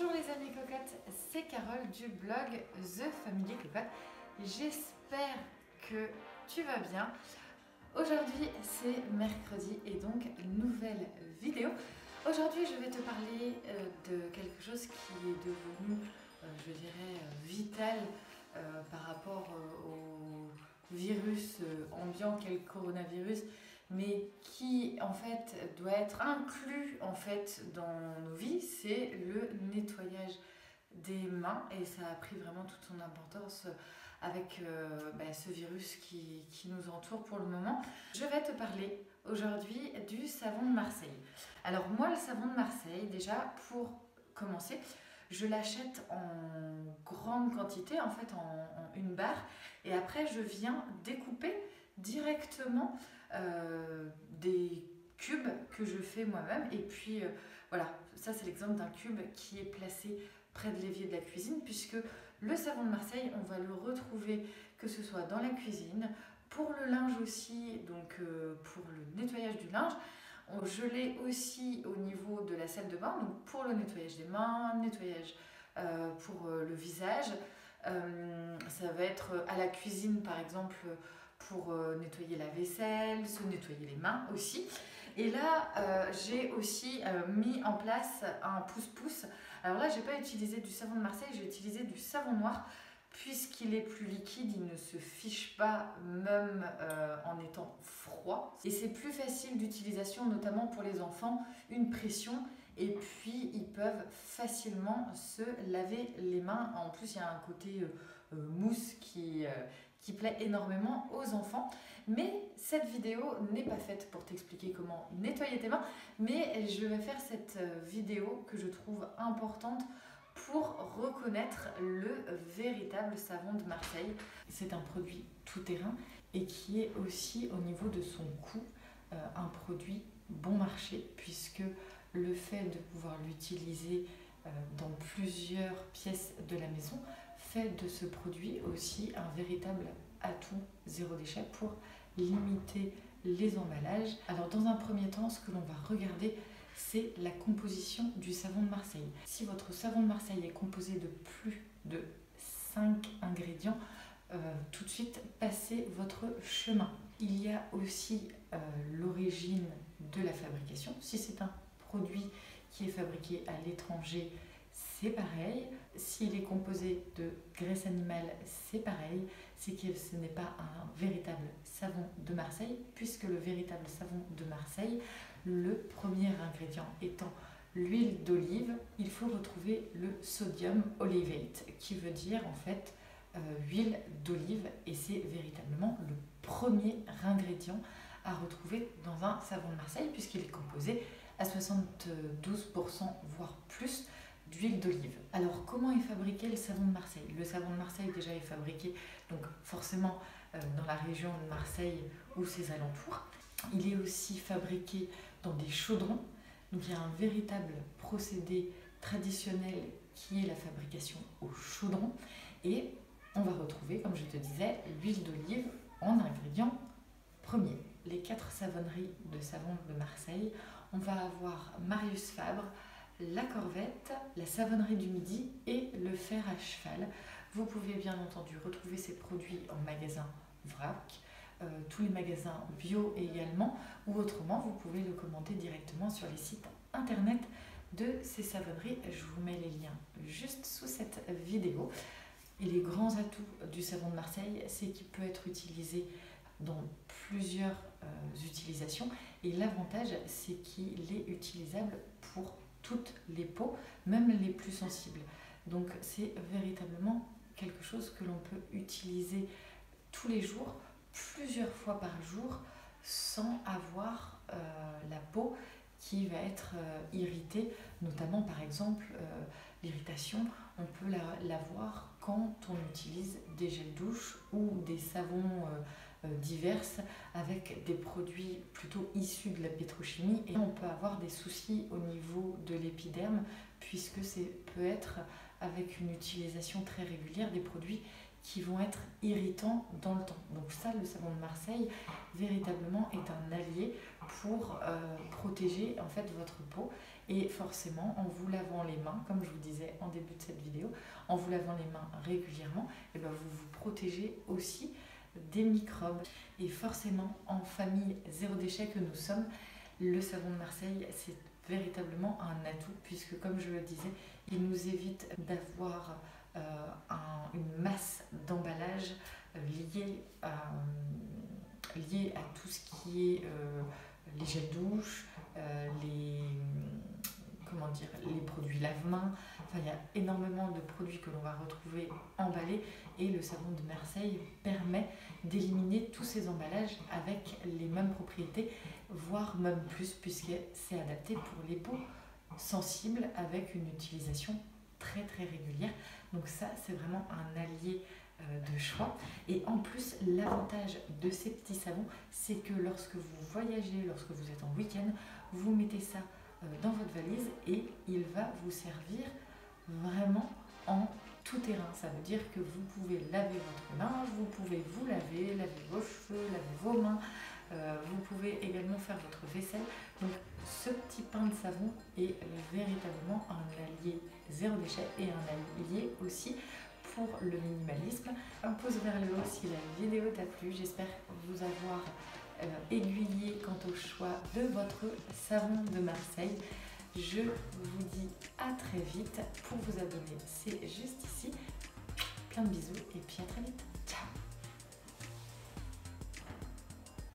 Bonjour les amis cocottes, c'est Carole du blog The Family Cocotte. J'espère que tu vas bien. Aujourd'hui c'est mercredi et donc nouvelle vidéo. Aujourd'hui je vais te parler de quelque chose qui est devenu, je dirais, vital par rapport au virus ambiant qu'est le coronavirus, mais qui en fait doit être inclus en fait dans nos vies, c'est le nettoyage des mains. Et ça a pris vraiment toute son importance avec ce virus qui nous entoure pour le moment. Je vais te parler aujourd'hui du savon de Marseille. Alors moi, le savon de Marseille, déjà pour commencer, je l'achète en grande quantité, en fait en une barre, et après je viens découper directement des cubes que je fais moi-même. Et puis voilà, ça c'est l'exemple d'un cube qui est placé près de l'évier de la cuisine, puisque le savon de Marseille, on va le retrouver que ce soit dans la cuisine, pour le linge aussi, donc pour le nettoyage du linge. Je l'ai aussi au niveau de la salle de bain, donc pour le nettoyage des mains, nettoyage pour le visage. Ça va être à la cuisine par exemple pour nettoyer la vaisselle, se nettoyer les mains aussi. Et là j'ai aussi mis en place un pouce-pouce. Alors là j'ai pas utilisé du savon de Marseille, j'ai utilisé du savon noir, puisqu'il est plus liquide, il ne se fiche pas même en étant froid. Et c'est plus facile d'utilisation, notamment pour les enfants, une pression. Et puis, ils peuvent facilement se laver les mains. En plus, il y a un côté mousse qui plaît énormément aux enfants. Mais cette vidéo n'est pas faite pour t'expliquer comment nettoyer tes mains. Mais je vais faire cette vidéo que je trouve importante pour reconnaître le véritable savon de Marseille. C'est un produit tout-terrain et qui est aussi, au niveau de son coût, un produit bon marché, puisque le fait de pouvoir l'utiliser dans plusieurs pièces de la maison fait de ce produit aussi un véritable atout zéro déchet pour limiter les emballages. Alors dans un premier temps, ce que l'on va regarder, c'est la composition du savon de Marseille. Si votre savon de Marseille est composé de plus de 5 ingrédients, tout de suite passez votre chemin. Il y a aussi l'origine de la fabrication. Si c'est un produit qui est fabriqué à l'étranger, c'est pareil. S'il est composé de graisse animale, c'est pareil. C'est que ce n'est pas un véritable savon de Marseille, puisque le véritable savon de Marseille, le premier ingrédient étant l'huile d'olive, il faut retrouver le sodium olivate, qui veut dire en fait huile d'olive, et c'est véritablement le premier ingrédient à retrouver dans un savon de Marseille, puisqu'il est composé à 72% voire plus d'huile d'olive. Alors comment est fabriqué le savon de Marseille? Le savon de Marseille déjà est fabriqué donc forcément dans la région de Marseille ou ses alentours. Il est aussi fabriqué dans des chaudrons, donc il y a un véritable procédé traditionnel qui est la fabrication au chaudron, et on va retrouver, comme je te disais, l'huile d'olive en ingrédient premier. Les 4 savonneries de savon de Marseille, on va avoir Marius Fabre, la Corvette, la savonnerie du midi et le fer à cheval. Vous pouvez bien entendu retrouver ces produits en magasin vrac, tous les magasins bio également, ou autrement vous pouvez le commander directement sur les sites internet de ces savonneries. Je vous mets les liens juste sous cette vidéo. Et les grands atouts du savon de Marseille, c'est qu'il peut être utilisé dans plusieurs utilisations, et l'avantage c'est qu'il est utilisable pour toutes les peaux, même les plus sensibles. Donc c'est véritablement quelque chose que l'on peut utiliser tous les jours, plusieurs fois par jour, sans avoir la peau qui va être irritée, notamment par exemple l'irritation, on peut l'avoir quand on utilise des gels douche ou des savons diverses avec des produits plutôt issus de la pétrochimie, et on peut avoir des soucis au niveau de l'épiderme, puisque c'est peut être avec une utilisation très régulière des produits qui vont être irritants dans le temps. Donc ça, le savon de Marseille, véritablement, est un allié pour protéger en fait votre peau. Et forcément, en vous lavant les mains, comme je vous disais en début de cette vidéo, en vous lavant les mains régulièrement, et ben vous vous protégez aussi des microbes. Et forcément, en famille zéro déchet que nous sommes, le savon de Marseille, c'est véritablement un atout, puisque comme je le disais, il nous évite d'avoir une masse d'emballage liée à tout ce qui est les gels douche, les produits lave-mains. Enfin, il y a énormément de produits que l'on va retrouver emballés, et le savon de Marseille permet d'éliminer tous ces emballages avec les mêmes propriétés, voire même plus, puisque c'est adapté pour les peaux sensibles avec une utilisation très très régulière. Donc ça, c'est vraiment un allié de choix. Et en plus, l'avantage de ces petits savons, c'est que lorsque vous voyagez, lorsque vous êtes en week-end, vous mettez ça dans votre valise et il va vous servir vraiment en tout terrain. Ça veut dire que vous pouvez laver votre linge, vous pouvez vous laver, laver vos cheveux, laver vos mains, vous pouvez également faire votre vaisselle. Donc ce petit pain de savon est véritablement un allié zéro déchet et un allié aussi pour le minimalisme. Un pouce vers le haut si la vidéo t'a plu. J'espère vous avoir aiguillé quant au choix de votre savon de Marseille. Je vous dis à très vite. Pour vous abonner, c'est juste ici. Plein de bisous et puis à très vite. Ciao!